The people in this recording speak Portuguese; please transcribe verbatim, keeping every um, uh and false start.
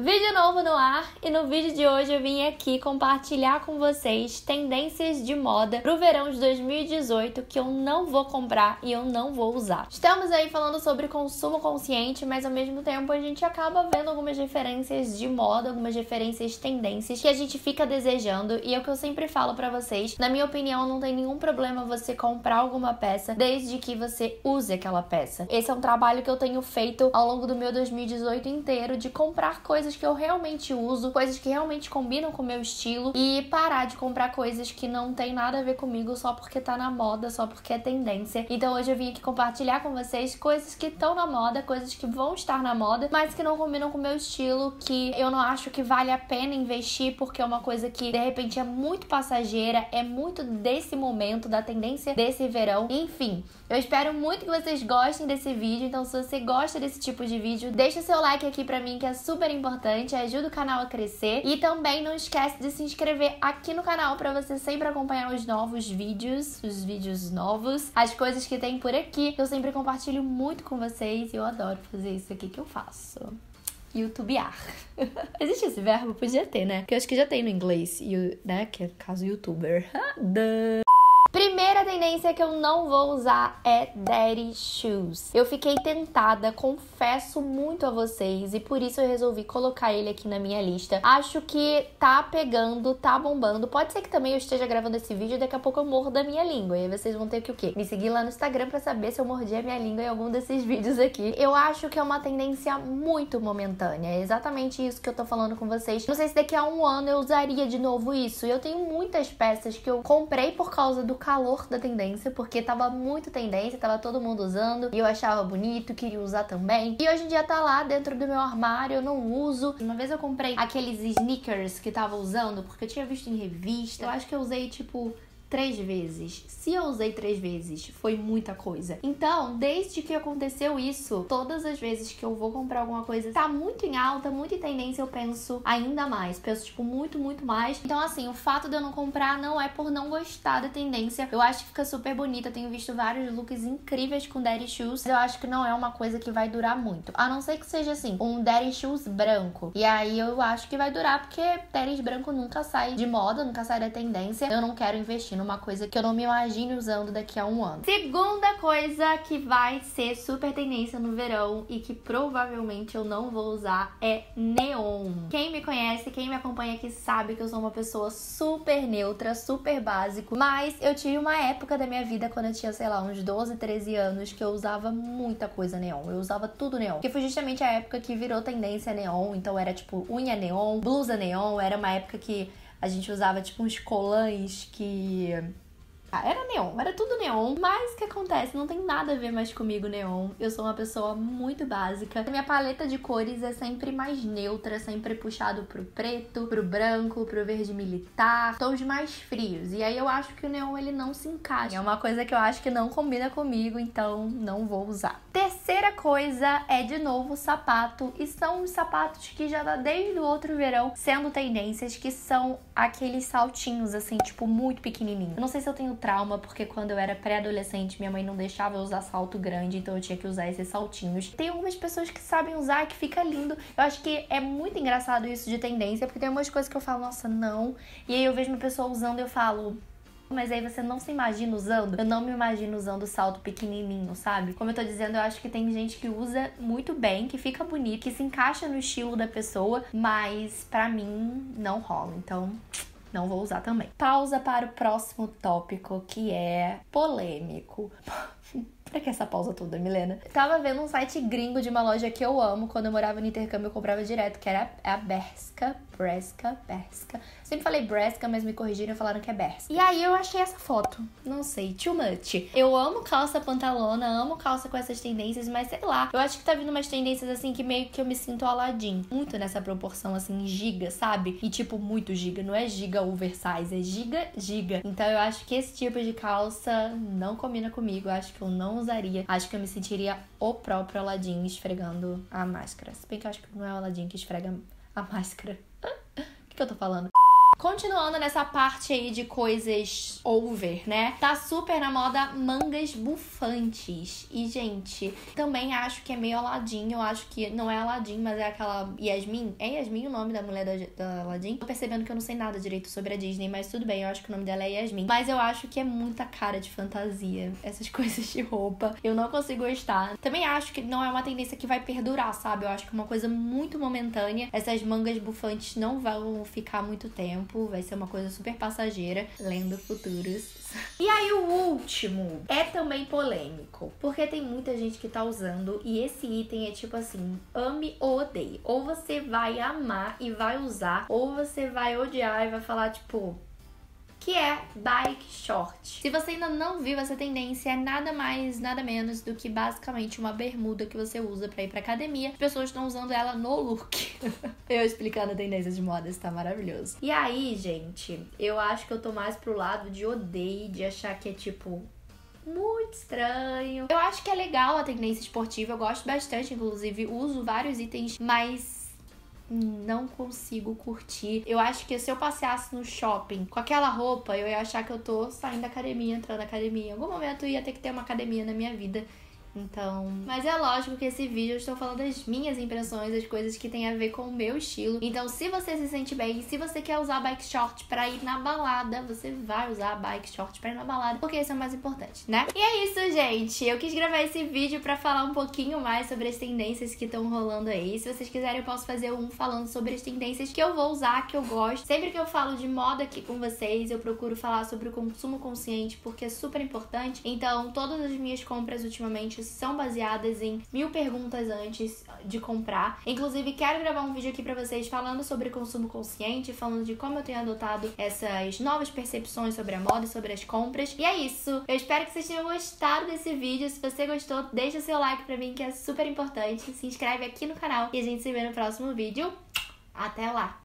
Vídeo novo no ar e no vídeo de hoje eu vim aqui compartilhar com vocês tendências de moda pro verão de dois mil e dezoito que eu não vou comprar e eu não vou usar. Estamos aí falando sobre consumo consciente, mas ao mesmo tempo a gente acaba vendo algumas referências de moda, algumas referências tendências que a gente fica desejando, e é o que eu sempre falo pra vocês. Na minha opinião, não tem nenhum problema você comprar alguma peça desde que você use aquela peça. Esse é um trabalho que eu tenho feito ao longo do meu dois mil e dezoito inteiro, de comprar coisas que eu realmente uso, coisas que realmente combinam com o meu estilo, e parar de comprar coisas que não tem nada a ver comigo só porque tá na moda, só porque é tendência. Então hoje eu vim aqui compartilhar com vocês coisas que estão na moda, coisas que vão estar na moda, mas que não combinam com o meu estilo, que eu não acho que vale a pena investir, porque é uma coisa que de repente é muito passageira, é muito desse momento, da tendência desse verão. Enfim, eu espero muito que vocês gostem desse vídeo. Então se você gosta desse tipo de vídeo, deixa seu like aqui pra mim, que é super importante, ajuda o canal a crescer, e também não esquece de se inscrever aqui no canal para você sempre acompanhar os novos vídeos, os vídeos novos, as coisas que tem por aqui, que eu sempre compartilho muito com vocês e eu adoro fazer isso aqui que eu faço. YouTubear. Existe esse verbo? Podia ter, né? Porque eu acho que já tem no inglês, you, né? Que é no caso youtuber. Duh. Primeira tendência que eu não vou usar é daddy shoes. Eu fiquei tentada, confesso muito a vocês, e por isso eu resolvi colocar ele aqui na minha lista. Acho que tá pegando, tá bombando. Pode ser que também eu esteja gravando esse vídeo e daqui a pouco eu morro da minha língua. E aí vocês vão ter que o quê? Me seguir lá no Instagram pra saber se eu mordi a minha língua em algum desses vídeos aqui. Eu acho que é uma tendência muito momentânea. É exatamente isso que eu tô falando com vocês. Não sei se daqui a um ano eu usaria de novo isso. Eu tenho muitas peças que eu comprei por causa do calor da tendência, porque tava muito tendência, tava todo mundo usando, e eu achava bonito, queria usar também, e hoje em dia tá lá dentro do meu armário, eu não uso. Uma vez eu comprei aqueles sneakers que tava usando, porque eu tinha visto em revista. Eu acho que eu usei, tipo, três vezes. Se eu usei três vezes, foi muita coisa. Então, desde que aconteceu isso, todas as vezes que eu vou comprar alguma coisa tá muito em alta, muito em tendência, eu penso ainda mais. Penso, tipo, muito, muito mais. Então, assim, o fato de eu não comprar não é por não gostar da tendência. Eu acho que fica super bonita. Eu tenho visto vários looks incríveis com daddy shoes. Eu acho que não é uma coisa que vai durar muito. A não ser que seja, assim, um daddy shoes branco. E aí, eu acho que vai durar, porque daddy branco nunca sai de moda, nunca sai da tendência. Eu não quero investir uma coisa que eu não me imagino usando daqui a um ano. Segunda coisa que vai ser super tendência no verão e que provavelmente eu não vou usar é neon. Quem me conhece, quem me acompanha aqui sabe que eu sou uma pessoa super neutra, super básico, mas eu tive uma época da minha vida, quando eu tinha, sei lá, uns doze, treze anos, que eu usava muita coisa neon. Eu usava tudo neon, que foi justamente a época que virou tendência neon. Então era tipo unha neon, blusa neon, era uma época que a gente usava, tipo, uns colãs que... Ah, era neon, era tudo neon. Mas o que acontece? Não tem nada a ver mais comigo neon. Eu sou uma pessoa muito básica. Minha paleta de cores é sempre mais neutra, sempre puxado pro preto, pro branco, pro verde militar, tons mais frios. E aí eu acho que o neon, ele não se encaixa. É uma coisa que eu acho que não combina comigo, então não vou usar. Terceira coisa é, de novo, sapato. E são os sapatos que já tá desde o outro verão sendo tendências, que são aqueles saltinhos, assim, tipo, muito pequenininho. Eu não sei se eu tenho trauma, porque quando eu era pré-adolescente minha mãe não deixava eu usar salto grande, então eu tinha que usar esses saltinhos. Tem algumas pessoas que sabem usar, que fica lindo. Eu acho que é muito engraçado isso de tendência, porque tem algumas coisas que eu falo, nossa, não. E aí eu vejo uma pessoa usando e eu falo... Mas aí você não se imagina usando? Eu não me imagino usando salto pequenininho, sabe? Como eu tô dizendo, eu acho que tem gente que usa muito bem, que fica bonito, que se encaixa no estilo da pessoa, mas pra mim não rola, então... não vou usar também. Pausa para o próximo tópico, que é polêmico. Pra que essa pausa toda, Milena? Eu tava vendo um site gringo de uma loja que eu amo. Quando eu morava no intercâmbio, eu comprava direto, que era a Bershka. Bershka, Bershka. Sempre falei Bershka, mas me corrigiram e falaram que é Bershka. E aí eu achei essa foto. Não sei, too much. Eu amo calça pantalona, amo calça com essas tendências, mas sei lá. Eu acho que tá vindo umas tendências, assim, que meio que eu me sinto Aladdin. Muito nessa proporção, assim, giga, sabe? E tipo, muito giga. Não é giga oversize, é giga, giga. Então eu acho que esse tipo de calça não combina comigo. Eu acho que eu não usaria. Acho que eu me sentiria o próprio Aladdin esfregando a máscara. Se bem que eu acho que não é o Aladdin que esfrega a máscara. O que, que eu tô falando? Continuando nessa parte aí de coisas over, né? Tá super na moda mangas bufantes. E, gente, também acho que é meio Aladdin. Eu acho que não é Aladdin, mas é aquela Yasmin. É Yasmin o nome da mulher da, da Aladdin? Tô percebendo que eu não sei nada direito sobre a Disney, mas tudo bem. Eu acho que o nome dela é Yasmin. Mas eu acho que é muita cara de fantasia. Essas coisas de roupa. Eu não consigo gostar. Também acho que não é uma tendência que vai perdurar, sabe? Eu acho que é uma coisa muito momentânea. Essas mangas bufantes não vão ficar muito tempo. Vai ser uma coisa super passageira. Lendo futuros. E aí o último é também polêmico, porque tem muita gente que tá usando. E esse item é tipo assim, ame ou odeie. Ou você vai amar e vai usar, ou você vai odiar e vai falar tipo... que é bike short. Se você ainda não viu essa tendência, é nada mais, nada menos do que basicamente uma bermuda que você usa pra ir pra academia. As pessoas estão usando ela no look. Eu explicando a tendência de moda, isso tá maravilhoso. E aí, gente, eu acho que eu tô mais pro lado de odeio, de achar que é tipo... muito estranho. Eu acho que é legal a tendência esportiva, eu gosto bastante, inclusive uso vários itens, mas... não consigo curtir. Eu acho que se eu passeasse no shopping com aquela roupa, eu ia achar que eu tô saindo da academia, entrando na academia. Em algum momento eu ia ter que ter uma academia na minha vida. Então... mas é lógico que esse vídeo eu estou falando das minhas impressões, das coisas que tem a ver com o meu estilo. Então se você se sente bem, se você quer usar bike short pra ir na balada, você vai usar bike short pra ir na balada, porque isso é o mais importante, né? E é isso, gente. Eu quis gravar esse vídeo pra falar um pouquinho mais sobre as tendências que estão rolando aí. Se vocês quiserem, eu posso fazer um falando sobre as tendências que eu vou usar, que eu gosto. Sempre que eu falo de moda aqui com vocês, eu procuro falar sobre o consumo consciente, porque é super importante. Então todas as minhas compras ultimamente são baseadas em mil perguntas antes de comprar. Inclusive, quero gravar um vídeo aqui pra vocês falando sobre consumo consciente, falando de como eu tenho adotado essas novas percepções sobre a moda e sobre as compras. E é isso. Eu espero que vocês tenham gostado desse vídeo. Se você gostou, deixa seu like pra mim, que é super importante. Se inscreve aqui no canal e a gente se vê no próximo vídeo. Até lá!